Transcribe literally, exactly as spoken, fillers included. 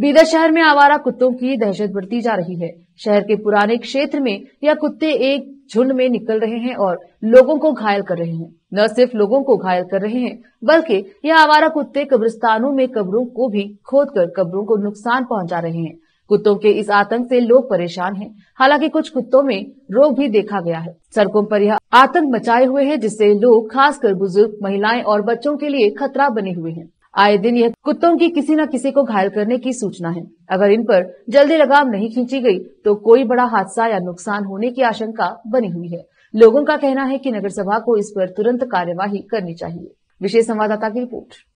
बीदर शहर में आवारा कुत्तों की दहशत बढ़ती जा रही है। शहर के पुराने क्षेत्र में यह कुत्ते एक झुंड में निकल रहे हैं और लोगों को घायल कर रहे हैं। न सिर्फ लोगों को घायल कर रहे हैं, बल्कि यह आवारा कुत्ते कब्रिस्तानों में कब्रों को भी खोदकर कब्रों को नुकसान पहुंचा रहे हैं। कुत्तों के इस आतंक से लोग परेशान हैं। हालांकि कुछ कुत्तों में रोग भी देखा गया है। सड़कों पर यह आतंक मचाए हुए है, जिससे लोग खासकर बुजुर्ग, महिलाएं और बच्चों के लिए खतरा बने हुए हैं। आए दिन यह कुत्तों की किसी न किसी को घायल करने की सूचना है। अगर इन पर जल्दी लगाम नहीं खींची गई तो कोई बड़ा हादसा या नुकसान होने की आशंका बनी हुई है। लोगों का कहना है कि नगर सभा को इस पर तुरंत कार्यवाही करनी चाहिए। विशेष संवाददाता की रिपोर्ट।